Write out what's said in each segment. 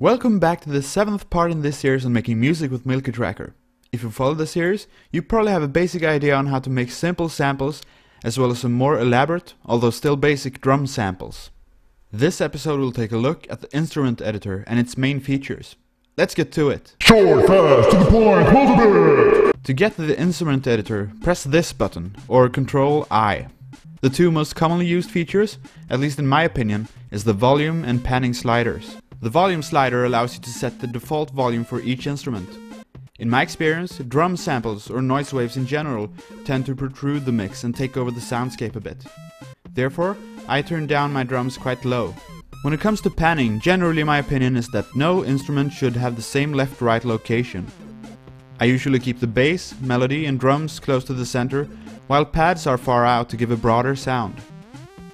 Welcome back to the 7th part in this series on making music with MilkyTracker. If you follow the series, you probably have a basic idea on how to make simple samples, as well as some more elaborate, although still basic, drum samples. This episode will take a look at the instrument editor and its main features. Let's get to it! Short, fast, to the point, multi8it! To get to the instrument editor, press this button, or Ctrl-I. The two most commonly used features, at least in my opinion, is the volume and panning sliders. The volume slider allows you to set the default volume for each instrument. In my experience, drum samples, or noise waves in general, tend to protrude the mix and take over the soundscape a bit. Therefore, I turn down my drums quite low. When it comes to panning, generally my opinion is that no instrument should have the same left-right location. I usually keep the bass, melody and drums close to the center, while pads are far out to give a broader sound.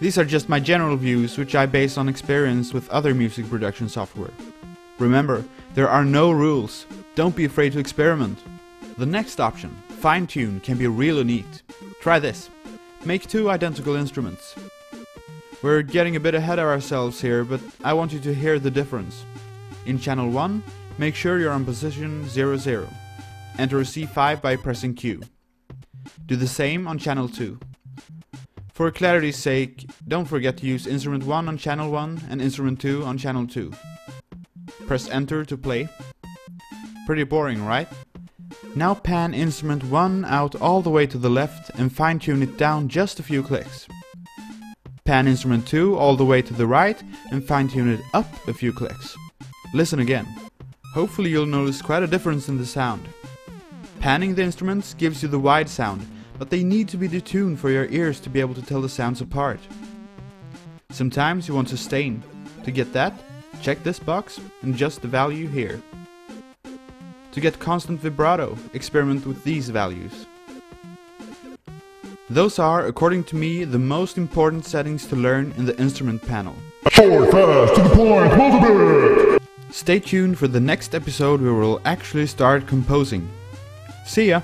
These are just my general views, which I base on experience with other music production software. Remember, there are no rules. Don't be afraid to experiment. The next option, fine-tune, can be really neat. Try this. Make two identical instruments. We're getting a bit ahead of ourselves here, but I want you to hear the difference. In channel 1, make sure you're on position 00. Enter C5 by pressing Q. Do the same on channel 2. For clarity's sake, don't forget to use instrument 1 on channel 1 and instrument 2 on channel 2. Press enter to play. Pretty boring, right? Now pan instrument 1 out all the way to the left and fine-tune it down just a few clicks. Pan instrument 2 all the way to the right and fine-tune it up a few clicks. Listen again. Hopefully you'll notice quite a difference in the sound. Panning the instruments gives you the wide sound, but they need to be detuned for your ears to be able to tell the sounds apart. Sometimes you want sustain. To get that, check this box and adjust the value here. To get constant vibrato, experiment with these values. Those are, according to me, the most important settings to learn in the instrument panel. Short, fast, to the point, multi8it! Stay tuned for the next episode where we'll actually start composing. See ya!